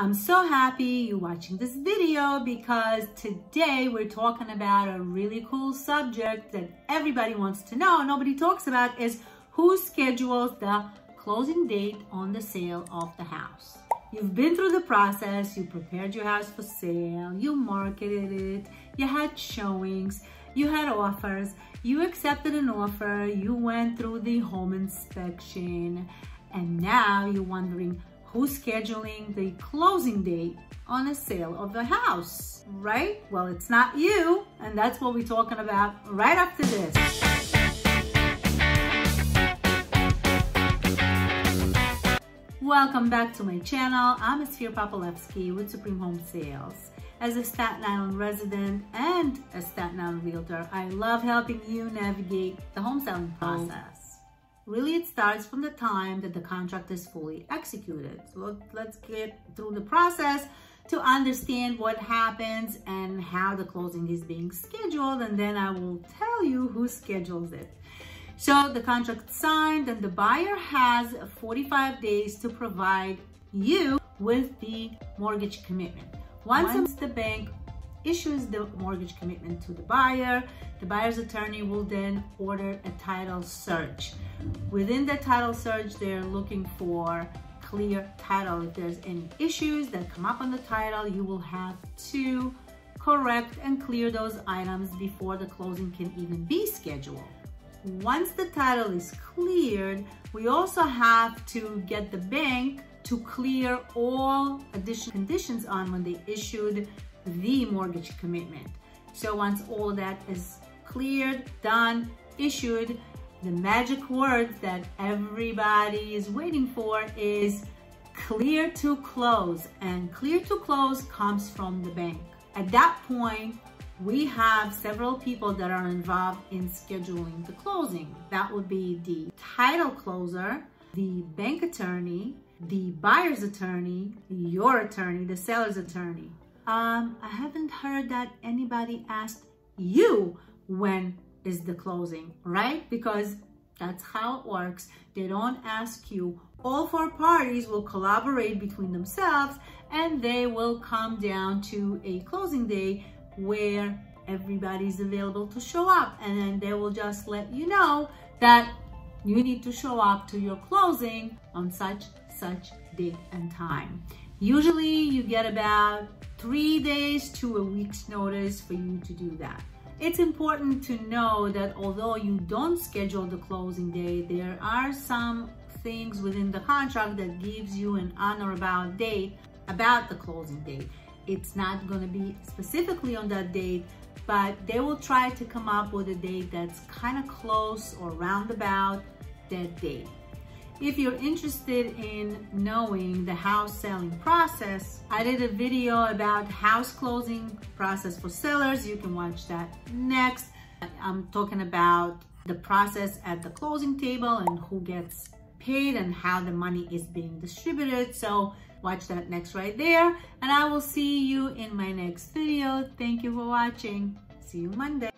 I'm so happy you're watching this video because today we're talking about a really cool subject that everybody wants to know and nobody talks about is who schedules the closing date on the sale of the house. You've been through the process, you prepared your house for sale, you marketed it, you had showings, you had offers, you accepted an offer, you went through the home inspection, and now you're wondering, who's scheduling the closing date on a sale of the house, right? Well, it's not you, and that's what we're talking about right after this. Welcome back to my channel. I'm Esphir Popilevsky with Supreme Home Sales. As a Staten Island resident and a Staten Island realtor, I love helping you navigate the home selling process. Really, it starts from the time that the contract is fully executed. So let's get through the process to understand what happens and how the closing is being scheduled, and then I will tell you who schedules it. So the contract signed, and the buyer has 45 days to provide you with the mortgage commitment. Once the bank issues the mortgage commitment to the buyer, the buyer's attorney will then order a title search. Within the title search, they're looking for clear title. If there's any issues that come up on the title, you will have to correct and clear those items before the closing can even be scheduled. Once the title is cleared, we also have to get the bank to clear all additional conditions on when they issued the mortgage commitment. So once all that is cleared, done, issued, the magic word that everybody is waiting for is clear to close, and clear to close comes from the bank. At that point, we have several people that are involved in scheduling the closing. That would be the title closer, the bank attorney, the buyer's attorney, your attorney, the seller's attorney. I haven't heard that anybody asked you when is the closing, right? Because that's how it works. They don't ask you. All four parties will collaborate between themselves, and they will come down to a closing day where everybody's available to show up, and then they will just let you know that you need to show up to your closing on such date and time. Usually you get about 3 days to a week's notice for you to do that. It's important to know that although you don't schedule the closing day, there are some things within the contract that gives you an on or about date about the closing date. It's not going to be specifically on that date, but they will try to come up with a date that's kind of close or roundabout that date. If you're interested in knowing the house selling process, I did a video about house closing process for sellers. You can watch that next. I'm talking about the process at the closing table and who gets paid and how the money is being distributed. So watch that next right there. And I will see you in my next video. Thank you for watching. See you Monday.